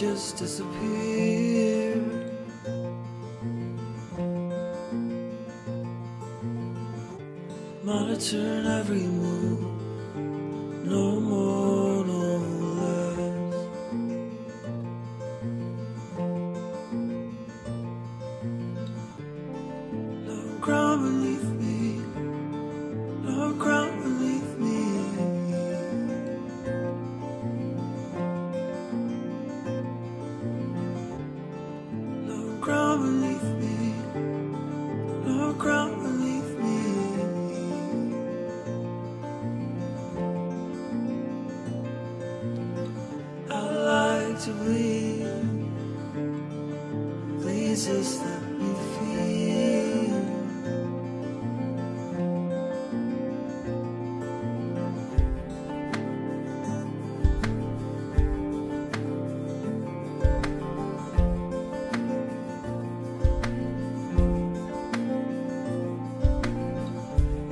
just disappear. Monitoring every move, no more, no less. No ground beneath me, no ground beneath me. No ground beneath me, no ground beneath me. I like to believe, please just let me feel.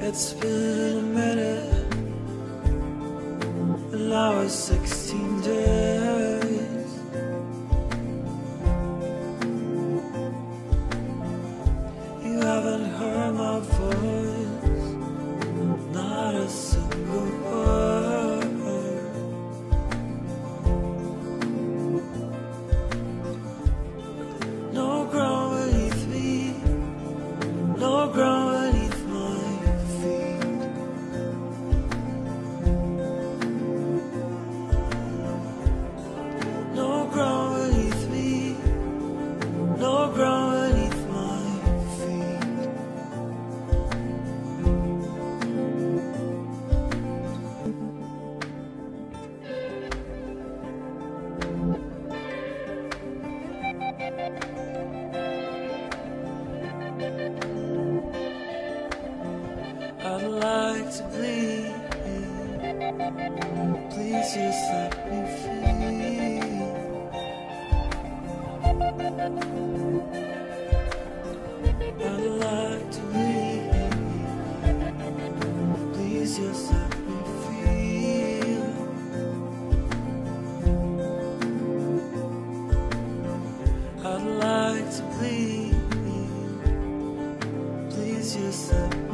It's been a minute, and now it's 16 days. You haven't heard my voice, not a single word. No ground beneath me, no ground. I'd like to bleed, please just let me feel. I'd like to bleed, please just let me feel. I'd like to bleed, please just let me feel.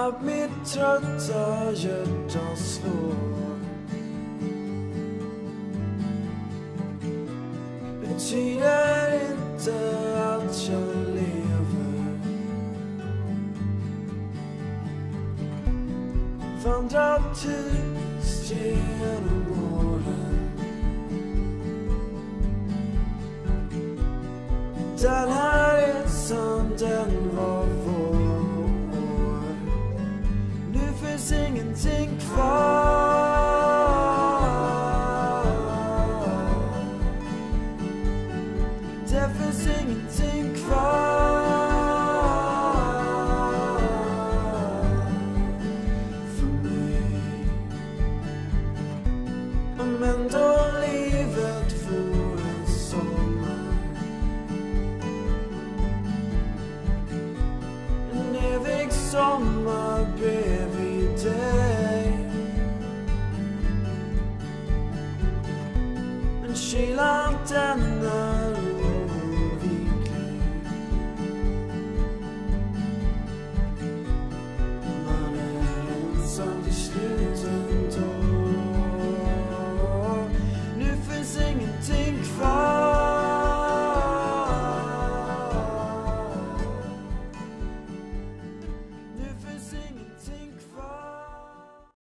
Jag blir trött av hjärtan slår. Betyder inte att jag lever. Vandrar tyst genom åren. Den här resan, den var vår. Ingenting kvar. Det finns ingenting kvar för mig. Men då livet vore en sommar. on my baby day, and she laughed at the movie game. Monday and Sunday sleep.